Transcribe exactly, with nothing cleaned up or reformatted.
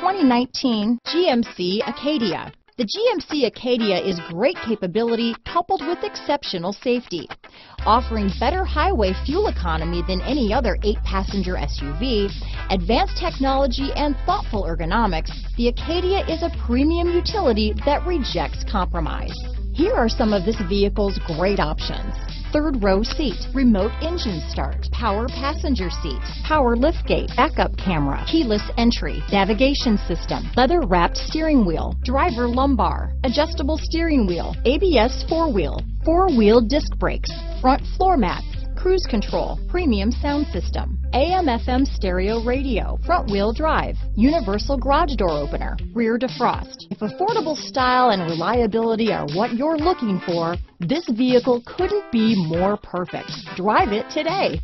twenty nineteen G M C Acadia. The G M C Acadia is great capability coupled with exceptional safety. Offering better highway fuel economy than any other eight passenger S U V, advanced technology and thoughtful ergonomics, the Acadia is a premium utility that rejects compromise. Here are some of this vehicle's great options. Third row seat, remote engine start, power passenger seat, power liftgate, backup camera, keyless entry, navigation system, leather wrapped steering wheel, driver lumbar, adjustable steering wheel, A B S four-wheel, four-wheel disc brakes, front floor mats, cruise control, premium sound system, A M F M stereo radio, front wheel drive, universal garage door opener, rear defrost. If affordable style and reliability are what you're looking for, this vehicle couldn't be more perfect. Drive it today.